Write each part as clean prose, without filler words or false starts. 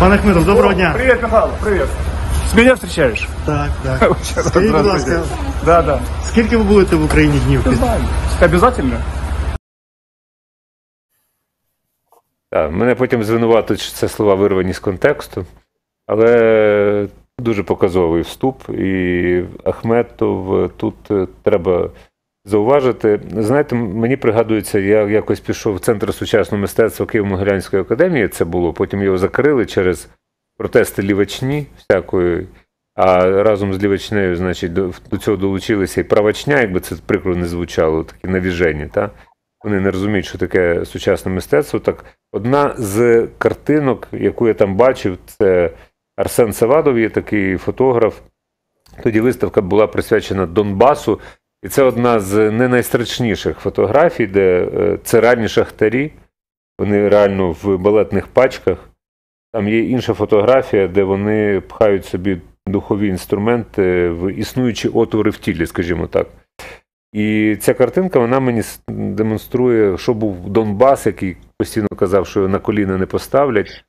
Пан Ахметов, доброго дня. Привіт, Михайло, привіт. З мене зустрічаєш? Так, так. Скажіть, будь ласка, да, да. Скільки ви будете в Україні днів? Обов'язково. Мене потім звинуватують, що це слова вирвані з контексту, але дуже показовий вступ, і Ахметов тут треба зауважити. Знаєте, мені пригадується, я якось пішов в Центр сучасного мистецтва Києво-Могилянської академії, це було, потім його закрили через протести лівачні всякої, а разом з лівачнею, значить, до цього долучилися і правачня, якби це прикро не звучало, такі навіжені, так? Вони не розуміють, що таке сучасне мистецтво. Так, одна з картинок, яку я там бачив, це Арсен Савадов, є такий фотограф. Тоді виставка була присвячена Донбасу. І це одна з не найстрашніших фотографій, де це реальні шахтарі. Вони реально в балетних пачках. Там є інша фотографія, де вони пхають собі духові інструменти в існуючі отвори в тілі, скажімо так. І ця картинка, вона мені демонструє, що був Донбас, який постійно казав, що його на коліна не поставлять,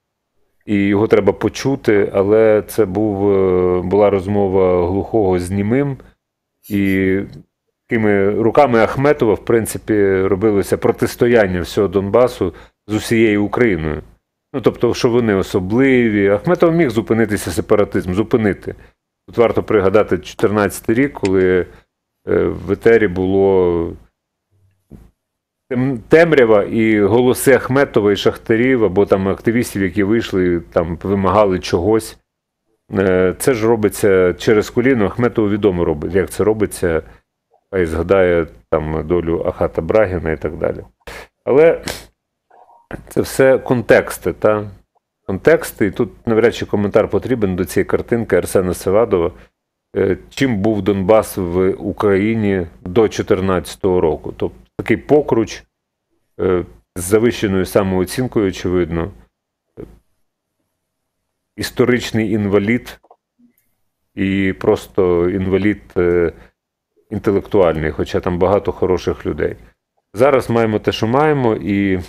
і його треба почути, але це була розмова глухого з німим, і такими руками Ахметова, в принципі, робилося протистояння всього Донбасу з усією Україною. Ну, тобто, що вони особливі. Ахметов міг зупинитися сепаратизм, зупинити. Тут варто пригадати 2014 рік, коли в етері було темрява і голоси Ахметова і шахтарів, або там активістів, які вийшли, там вимагали чогось. Це ж робиться через коліно. Ахметову відомо робить, як це робиться, а й згадає там долю Ахата Брагіна і так далі. Але це все контексти, та? Контексти, і тут навряд чи коментар потрібен до цієї картинки Арсена Савадова. Чим був Донбас в Україні до 2014 року. Тобто такий покруч з завищеною самооцінкою, очевидно. Історичний інвалід і просто інвалід інтелектуальний, хоча там багато хороших людей. Зараз маємо те, що маємо, і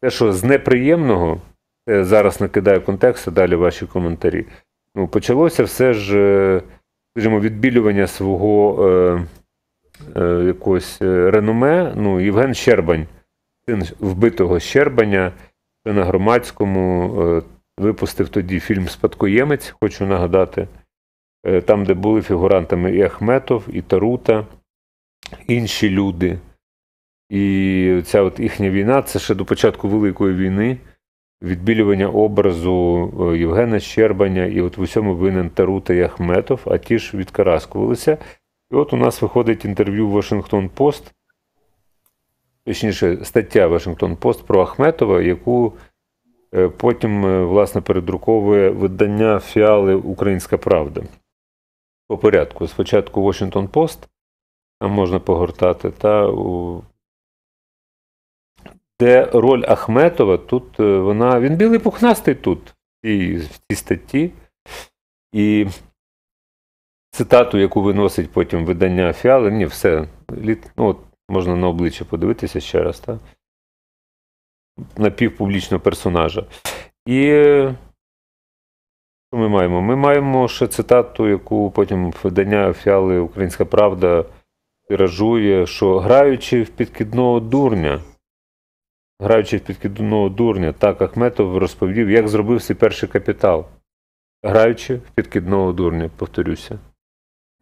те, що з неприємного, зараз накидаю контекст, а далі ваші коментарі. Ну, почалося все ж, скажімо, відбілювання свого якогось реноме. Ну, Євген Щербань, син вбитого Щербаня, що на Громадському випустив тоді фільм «Спадкоємець», хочу нагадати, там, де були фігурантами і Ахметов, і Тарута, інші люди. І ця от їхня війна, це ще до початку Великої війни, відбілювання образу Євгена Щербаня, і от в усьому винен Тарута і Ахметов, а ті ж відкараскувалися. І от у нас виходить інтерв'ю в Washington Post, точніше, стаття Washington Post про Ахметова, яку потім, власне, передруковує видання Фіали «Українська правда». По порядку. Спочатку Washington Post, там можна погортати, де роль Ахметова, тут він білий пухнастий тут, в цій статті. І цитату, яку виносить потім видання Фіали, ні, все, ну, от, можна на обличчя подивитися ще раз, так? Напівпублічного персонажа. І що ми маємо? Ми маємо ще цитату, яку потім видання Фіали «Українська правда» тиражує, що граючи в підкидного дурня, так Ахметов розповів, як зробив свій перший капітал. Граючи в підкидного дурня, повторюся.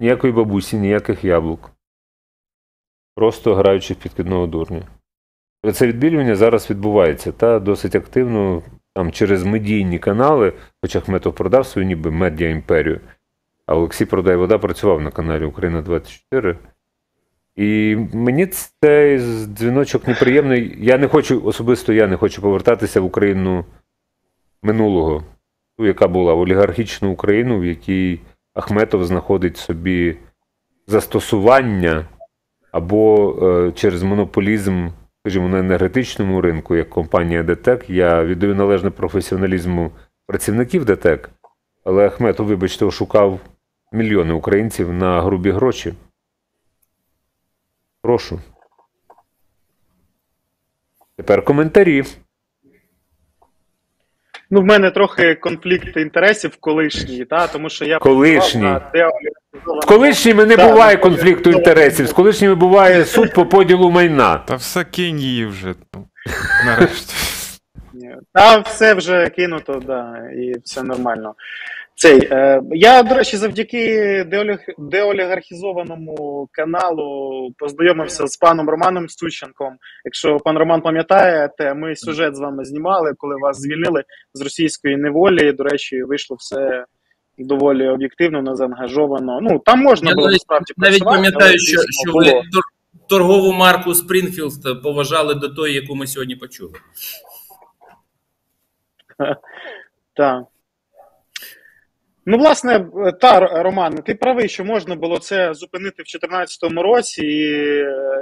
Ніякої бабусі, ніяких яблук. Просто граючи в підкидного дурня. Це відбілювання зараз відбувається, та досить активно, там через медійні канали, хоча Ахметов продав свою ніби медіаімперію, а Олексій Продайвода працював на каналі «Україна-24». І мені цей дзвіночок неприємний. Особисто я не хочу повертатися в Україну минулого, ту, яка була, в олігархічну Україну, в якій Ахметов знаходить собі застосування або через монополізм, скажімо, на енергетичному ринку, як компанія ДТЕК. Я віддаю належне професіоналізму працівників ДТЕК, але Ахметов, вибачте, ошукав мільйони українців на грубі гроші. Прошу. Тепер коментарі. Ну, в мене трохи конфлікт інтересів колишній, та, тому що я... Колишній. В колишніми не буває конфлікту інтересів, з колишніми буває суд по поділу майна. Та все кинь її вже, нарешті. Та все вже кинуто, да, і все нормально. Я, до речі, завдяки деолігархізованому каналу познайомився з паном Романом Сущенком. Якщо пан Роман пам'ятаєте, ми сюжет з вами знімали, коли вас звільнили з російської неволі. До речі, вийшло все доволі об'єктивно, незаангажовано. Ну, там можна було насправді працювати. Я навіть пам'ятаю, що ви торгову марку Спрінгфілд поважали до тої, яку ми сьогодні почули. Так. Ну, власне, та, Роман, ти правий, що можна було це зупинити в 2014 році, і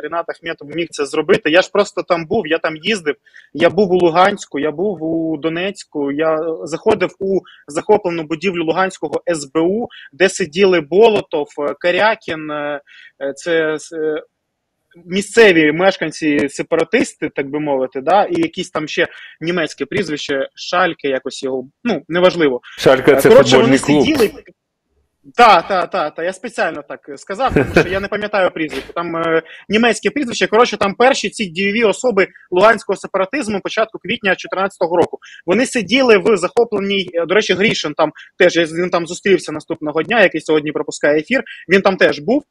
Рінат Ахметов міг це зробити. Я ж просто там був, я там їздив, я був у Луганську, я був у Донецьку, я заходив у захоплену будівлю Луганського СБУ, де сиділи Болотов, Карякін, це... місцеві мешканці-сепаратисти, так би мовити, да? І якісь там ще німецьке прізвище, Шальке якось його, ну, неважливо. Шальке – це футбольний клуб. Так, я спеціально так сказав, тому що я не пам'ятаю прізвище. Там німецьке прізвище, коротше, там перші ці дієві особи луганського сепаратизму початку квітня 2014 року. Вони сиділи в захопленій, до речі, Грішин там теж, він там зустрівся наступного дня, який сьогодні пропускає ефір, він там теж був.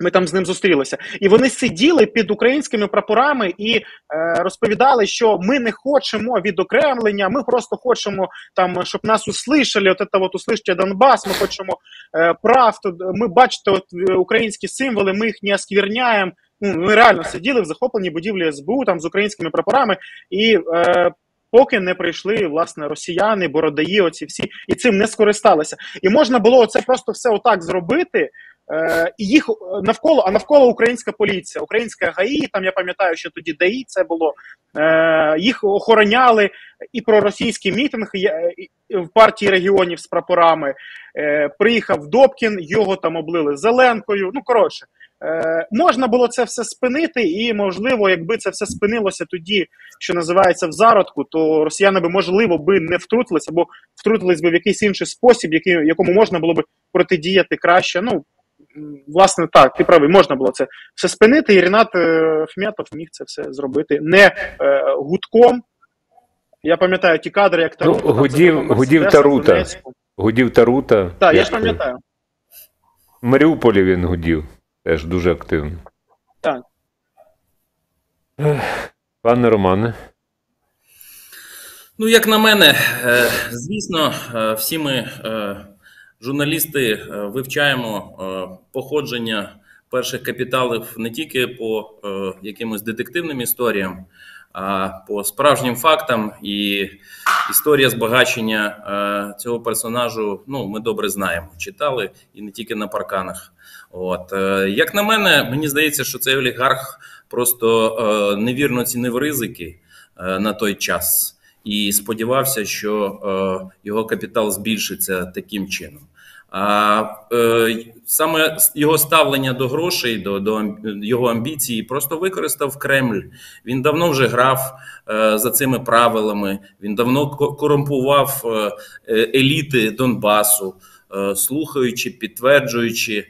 Ми там з ним зустрілися. І вони сиділи під українськими прапорами і розповідали, що ми не хочемо відокремлення, ми просто хочемо, там, щоб нас услышали, от услышьте Донбас, ми хочемо прав, ми бачите от, українські символи, ми їх не оскверняємо. Ну, ми реально сиділи в захопленій будівлі СБУ там, з українськими прапорами і... поки не прийшли, власне, росіяни, бородаї, оці всі, і цим не скористалися. І можна було оце просто все отак зробити, і їх навколо, а навколо українська поліція, українська ГАІ, там я пам'ятаю, що тоді ДАІ це було, їх охороняли і проросійський мітинг в партії регіонів з прапорами. Приїхав Добкін, його там облили зеленкою, ну, коротше. Можна було це все спинити, і, можливо, якби це все спинилося тоді, що називається, в зародку, то росіяни би, можливо, би не втрутилися, або втрутились би в якийсь інший спосіб, якому можна було би протидіяти краще. Ну, власне, так, ти правий, можна було це все спинити, і Рінат Ахметов міг це все зробити не гудком. Я пам'ятаю ті кадри, як Тарута. Ну, гудів Тарута. Так, я ж пам'ятаю. В Маріуполі він гудів. Теж дуже активно. Так. Пане Романе. Ну, як на мене, звісно, всі ми, журналісти, вивчаємо походження перших капіталів не тільки по якимось детективним історіям, а по справжнім фактам. І історія збагачення цього персонажу, ну, ми добре знаємо. Читали і не тільки на парканах. От. Як на мене, мені здається, що цей олігарх просто невірно цінив ризики на той час і сподівався, що його капітал збільшиться таким чином. А саме його ставлення до грошей, до його амбіції просто використав Кремль. Він давно вже грав за цими правилами, він давно корумпував еліти Донбасу, слухаючи, підтверджуючи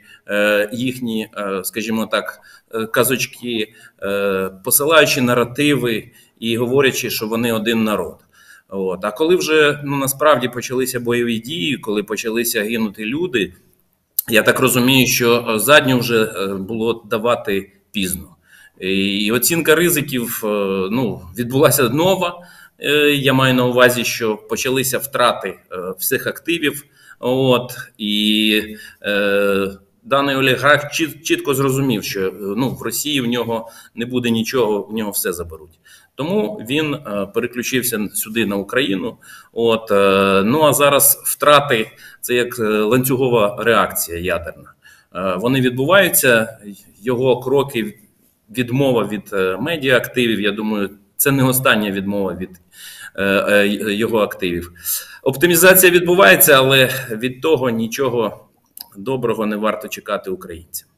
їхні, скажімо так, казочки, посилаючи наративи і говорячи, що вони один народ. От. А коли вже, ну, насправді почалися бойові дії, коли почалися гинути люди, я так розумію, що задню вже було давати пізно. І оцінка ризиків, ну, відбулася нова. Я маю на увазі, що почалися втрати всіх активів. От, і даний олігарх чітко зрозумів, що, ну, в Росії в нього не буде нічого, в нього все заберуть. Тому він переключився сюди, на Україну. От, ну, а зараз втрати – це як ланцюгова реакція ядерна. Вони відбуваються, його кроки, відмова від медіа-активів, я думаю, це не остання відмова від його активів. Оптимізація відбувається, але від того нічого доброго не варто чекати українцям.